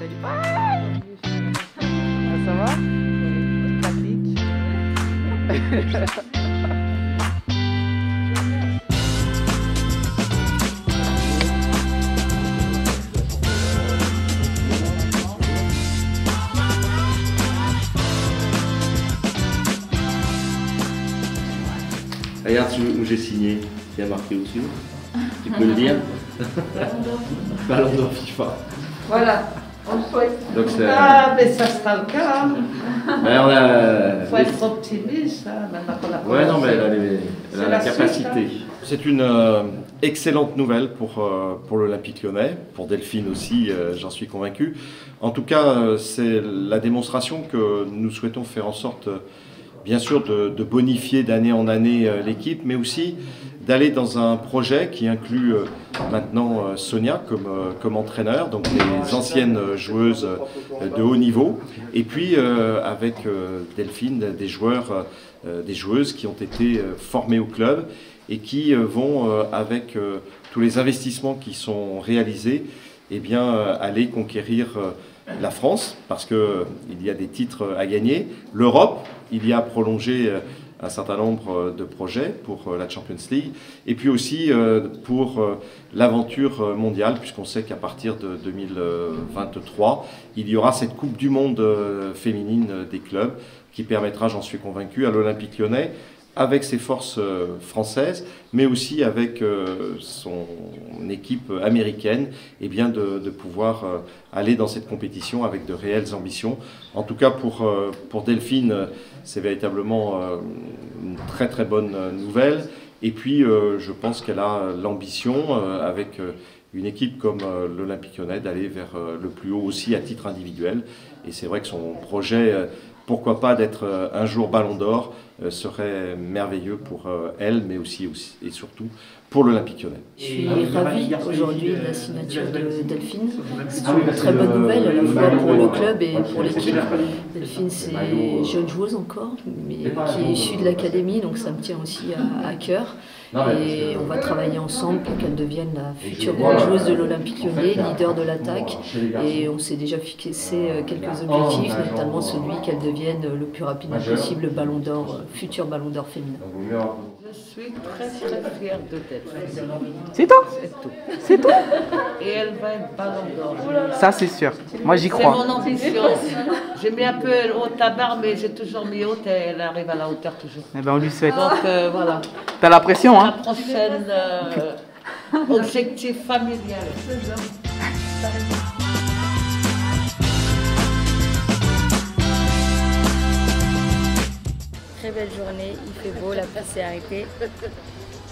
Salut. Bye. Ça va? Ça clique. Regarde où j'ai signé, il y a marqué au-dessus. Tu peux me dire? Ballon d'Or Fifa. Voilà, on le souhaite. Donc, ah, mais ça sera le cas. Alors, faut être optimiste, hein, maintenant qu'on a elle a la capacité. C'est une excellente nouvelle pour l'Olympique Lyonnais, pour Delphine aussi, j'en suis convaincu. En tout cas, c'est la démonstration que nous souhaitons faire en sorte... bien sûr de bonifier d'année en année l'équipe, mais aussi d'aller dans un projet qui inclut maintenant Sonia comme entraîneur, donc des anciennes joueuses de haut niveau, et puis avec Delphine, des joueurs, des joueuses qui ont été formées au club et qui vont, avec tous les investissements qui sont réalisés, eh bien, aller conquérir la France, parce qu'il y a des titres à gagner, l'Europe, il y a prolongé un certain nombre de projets pour la Champions League, et puis aussi pour l'aventure mondiale, puisqu'on sait qu'à partir de 2023, il y aura cette Coupe du Monde féminine des clubs, qui permettra, j'en suis convaincu, à l'Olympique Lyonnais, avec ses forces françaises, mais aussi avec son équipe américaine, et bien de pouvoir aller dans cette compétition avec de réelles ambitions. En tout cas, pour Delphine, c'est véritablement une très très bonne nouvelle. Et puis, je pense qu'elle a l'ambition, avec une équipe comme l'Olympique Lyonnais, d'aller vers le plus haut aussi à titre individuel. Et c'est vrai que son projet... pourquoi pas d'être un jour Ballon d'Or serait merveilleux pour elle, mais aussi et surtout pour l'Olympique Lyonnais. Je suis ravie aujourd'hui de la signature de Delphine. C'est une très bonne nouvelle à la fois pour le club et pour l'équipe. Delphine, c'est une jeune joueuse encore, mais qui est issue de l'académie, donc ça me tient aussi à cœur. Et on va travailler ensemble pour qu'elle devienne la future joueuse de l'Olympique Lyonnais, leader de l'attaque. Et on s'est déjà fixé quelques objectifs, notamment celui qu'elle devienne le plus rapidement possible le Ballon d'Or, futur Ballon d'Or féminin. Je suis très très fière de tête. C'est tout. C'est tout. Et elle va être Ballon d'Or. Ça c'est sûr. Moi j'y crois. C'est mon ambition. J'ai mis un peu haute la barre, mais j'ai toujours mis haute et elle arrive à la hauteur toujours. Eh ben on lui souhaite. Donc voilà. T'as la pression. La prochaine objectif familial. Très belle journée, il fait beau, la place s'est arrêtée.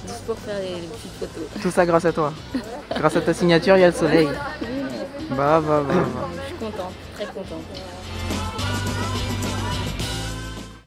Juste pour faire les petites photos. Tout ça grâce à toi. Grâce à ta signature, il y a le soleil. Bah, bah, bah, bah. Je suis contente, très contente.